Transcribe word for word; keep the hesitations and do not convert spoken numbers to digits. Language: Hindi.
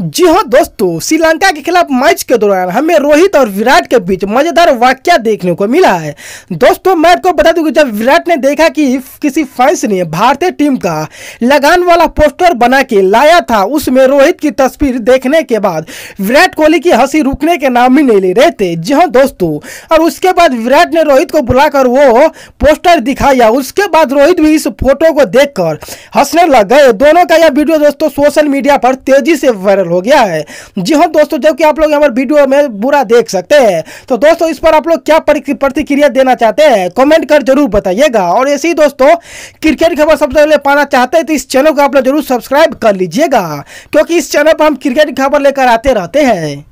जी हाँ दोस्तों, श्रीलंका के खिलाफ मैच के दौरान हमें रोहित और विराट के बीच मजेदार वाकया देखने को मिला है। दोस्तों मैं आपको बता दूं कि जब विराट ने देखा कि किसी फैंस ने भारतीय टीम का लगान वाला पोस्टर बना के लाया था, उसमें रोहित की तस्वीर देखने के बाद विराट कोहली की हंसी रुकने के नाम ही नहीं ले रहे थे। जी हाँ दोस्तों, और उसके बाद विराट ने रोहित को बुलाकर वो पोस्टर दिखाया। उसके बाद रोहित भी इस फोटो को देख कर हंसने लग गए। दोनों का यह वीडियो दोस्तों सोशल मीडिया पर तेजी से वायरल हो गया है। जी हाँ दोस्तों, जबकि आप लोग हमारे वीडियो में बुरा देख सकते हैं। तो दोस्तों इस पर आप लोग क्या प्रतिक्रिया देना चाहते हैं कमेंट कर जरूर बताइएगा। और ऐसे ही दोस्तों क्रिकेट खबर सबसे पहले पाना चाहते हैं तो इस चैनल को आप लोग जरूर सब्सक्राइब कर लीजिएगा, क्योंकि इस चैनल पर हम क्रिकेट खबर लेकर आते रहते हैं।